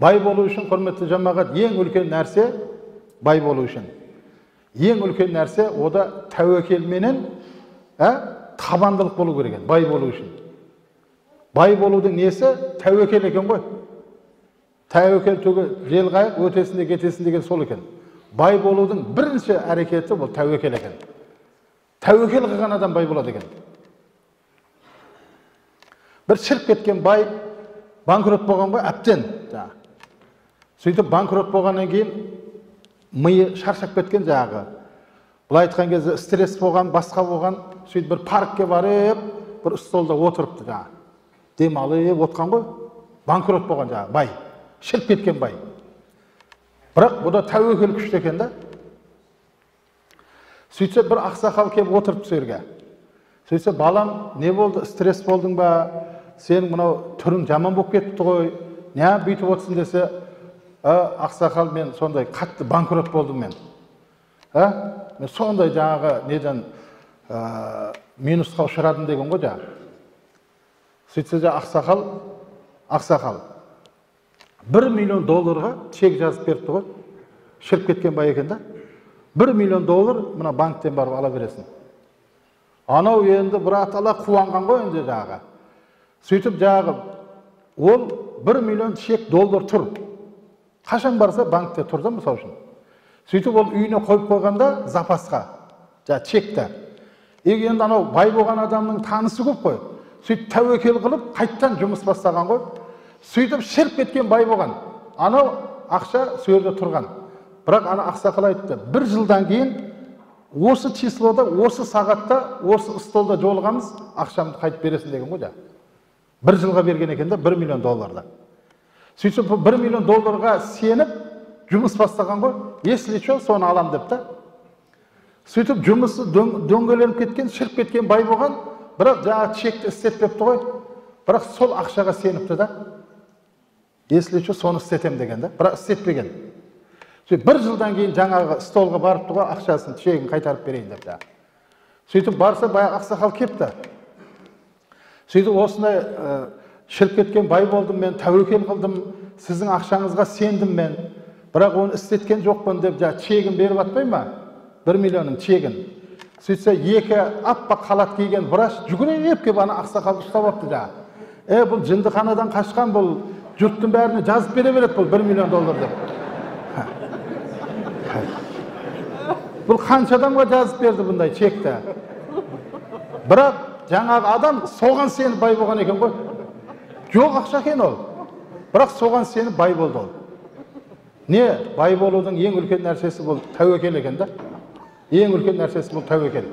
Bay bolu için, hürmetli cemaat, en ülken nerse, bay bolu için. En ülken nerse, o da tevekkülmenin tabandalık bolu gereken, bay bolu için. Bay bolu'da neyse, tevekkül eken koy. Tevekkül tüge, jel gayık, ötesinde, getesindeki sol eken. Bay bolu'nun birinci hareketi bu, tevekkül eken. Tevekkül kılgan adam bay boladı eken. Bir şirk ketken bay, bankrot boğan boy, apten. Söyleyip bankrot boğandan keyin, mıyı şarşap ketken jağı. Bula aytkan kezi stres boğan, başka boğan, söyleyip bir parkka barıp, bir stolda oturuptı jağı. Demalıp otkan boy, bankrot boğan jağı, bay. Şirk ketken bay. Bırak bu da tevekkül küçteken de. Söyleyip bir aksakal kep oturuptı söyleyip. Söyleyip balam ne oldu, stres oldun ba, sen buna türün jaman bok ketipti koy, ne büyütüp otsun dese, aksakal men sonday katlı bankrot boldum men. Men sonday janağı neden minuska ushradım degen go janağı. Söyleyip aksakal $1 milyon çek jazıp beripti go. Şirip ketken bay eken da. $1 milyon mına bankten barıp ala beresin. Anau endi bir atala kuvangan koy endi jağı. Söyleyip jağı, ol $1 milyon çek dollar tur. Kaşan barsa bankta turda mı savuşun? Söyleyip ol üyüne koyup koyganda zapaska, ja çekte. Endi anau bay boğan adamın tanısı köp koy. Söyleyip tevekkül kılıp kayttan jumıs bastagan koy. Söyleyip şirip ketken bay boğan. Anau akşa söylerde turgan. Bırak ana aksakal aytdı. Bir yıldan keyin осы числода, осы сағатта, осы столда жолығамыз, ақшамды қайтып бересің деген ғой да. Бір жылға берген екен де $1 миллион. Сөйтіп $1 миллион сеніп, жұмыс бастаған ғой, если что, соны алам деп та. Сөйтіп жұмысы дөңгеленіп кеткен, шіріп кеткен бай болған, бірақ жаңа чекті істетпепті ғой. Бірақ сол ақшаға сеніпті да. Если что, соны істетем деген да. Бірақ істетпеген. Bir жылдан кейін жаңағы столға барып тұға ақшасын чегін қайтарып берейін деп жа. Сөйтіп барса баяғы ақсақал кепті. Сөйтіп осындай шіріп кеткен бай болдым мен, тәуекел қылдым, сіздің ақшаңызға сендім мен, бірақ оны істеткен жоқпын деп жа, чегін беріп атпай ма? $1 миллионның чегін. Сөйтсе екі аппақ халат киген врач жүгіріп кеп ана ақсақалды ұстап алыпты жа. Бұл жындыханадан қашқан бұл жұрттың бәріне жазып бере береді бұл $1 миллион деп. Бұл қанша адамға жазып берді бұндай чекті. Бірақ жаңағы адам соған сені бай болған екен ғой. Жоқ ақша екен ол. Бірақ соған сені бай болды ол. Не? Бай болудың ең үлкен нәрсесі бұл тәуекел екен да. Ең үлкен нәрсесі бұл тәуекел.